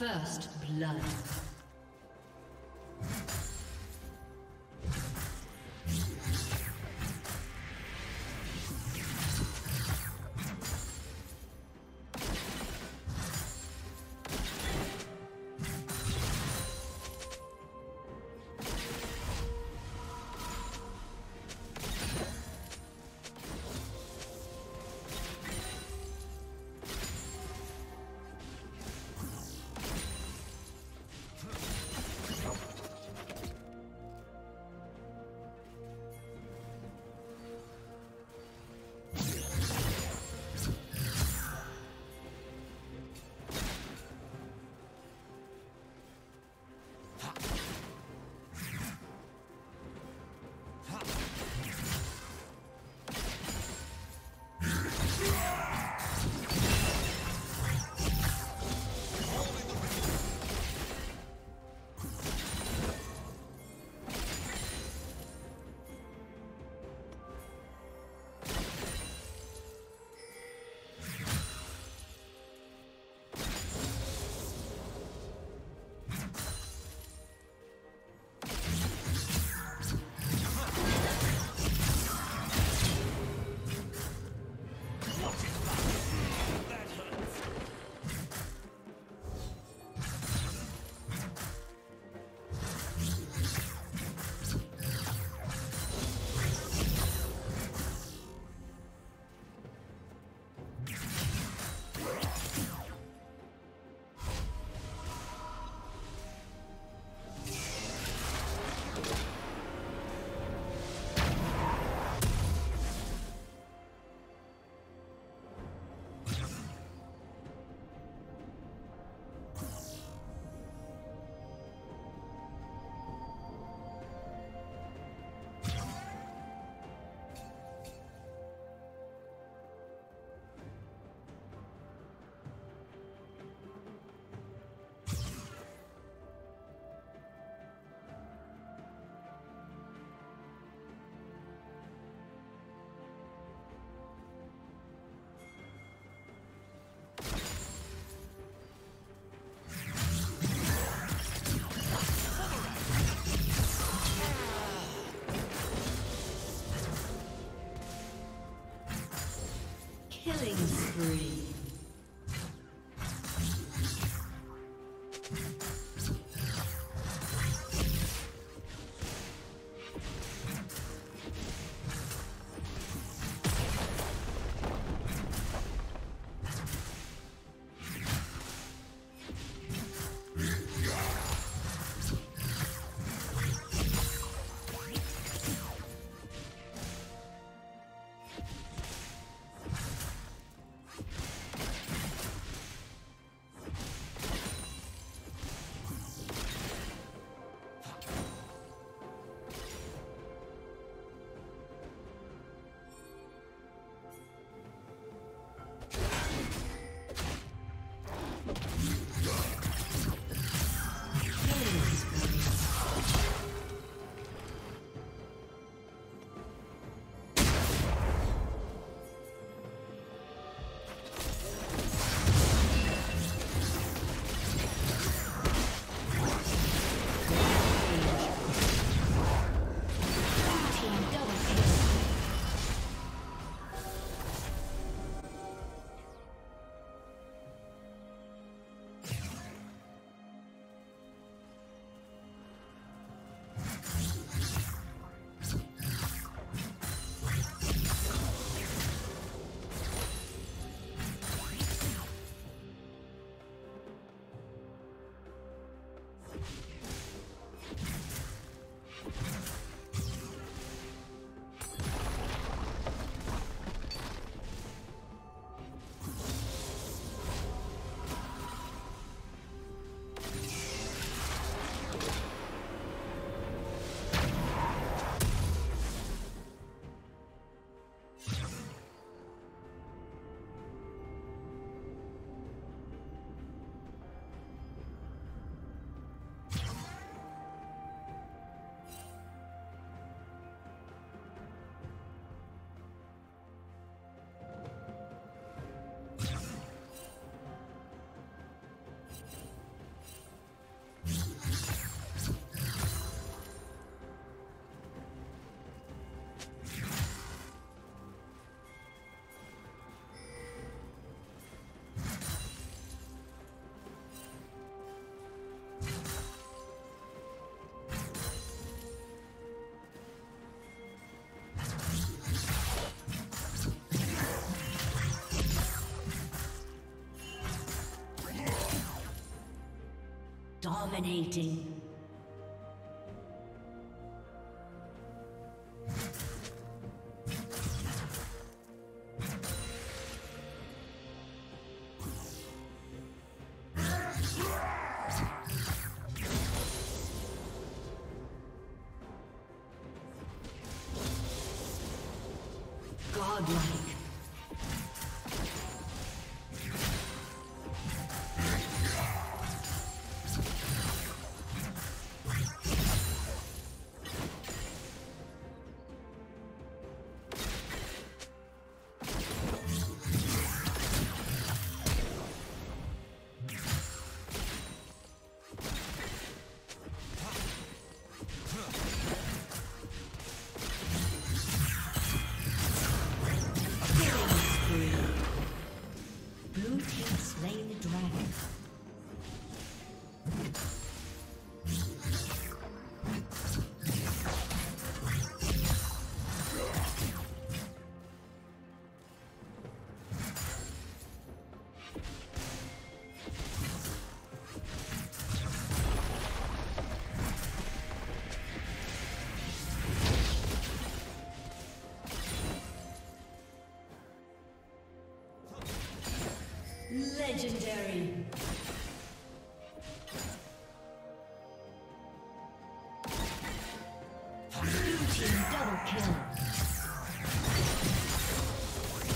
First blood. Killing spree. You Dominating. Godlike. Legendary. Blue team double kill. Legendary.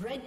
Red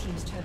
Team's turret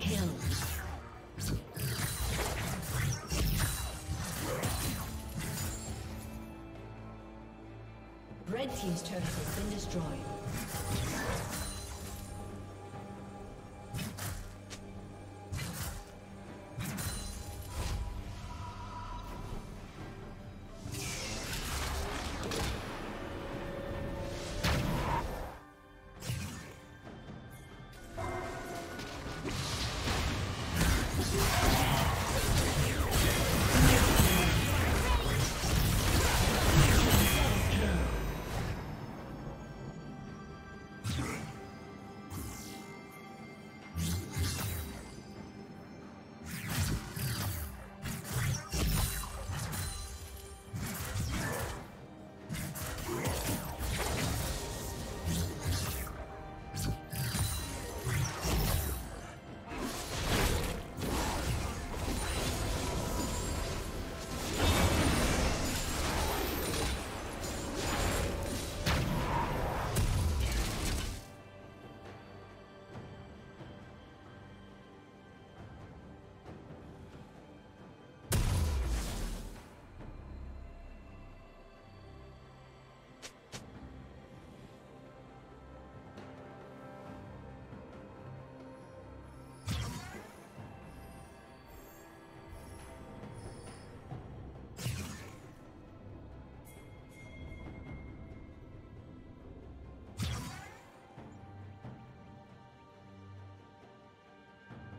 Kill. Red team's turret has been destroyed.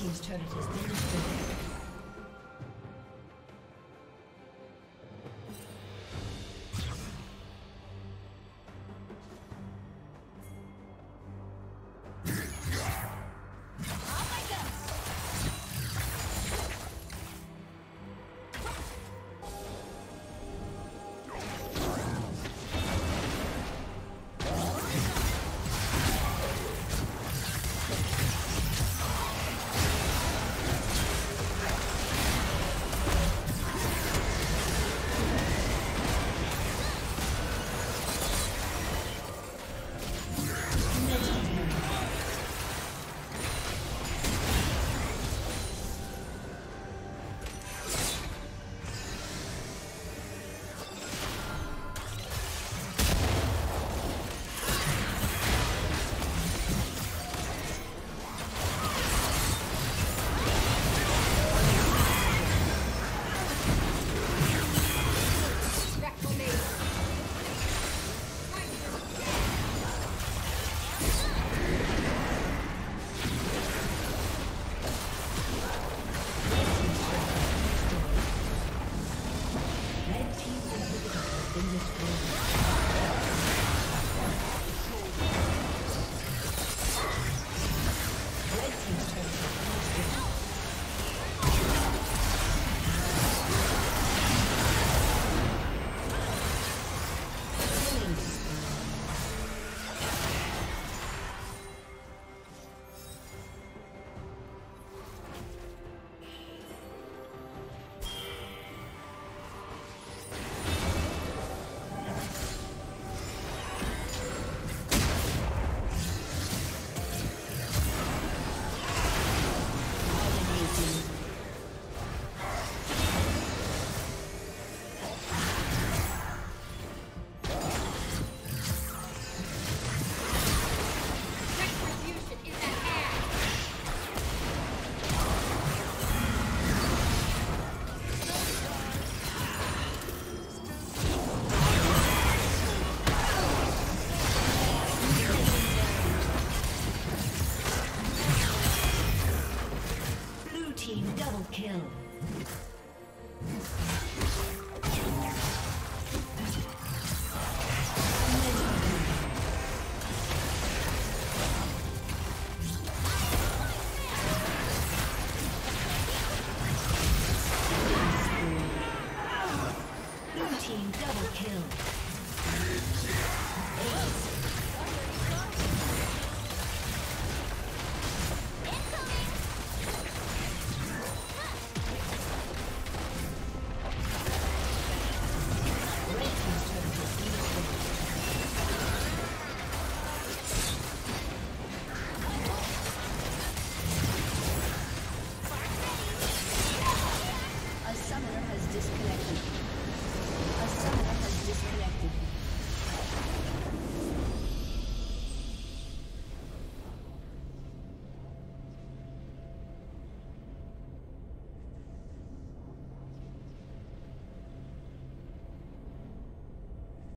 His turret has been destroyed.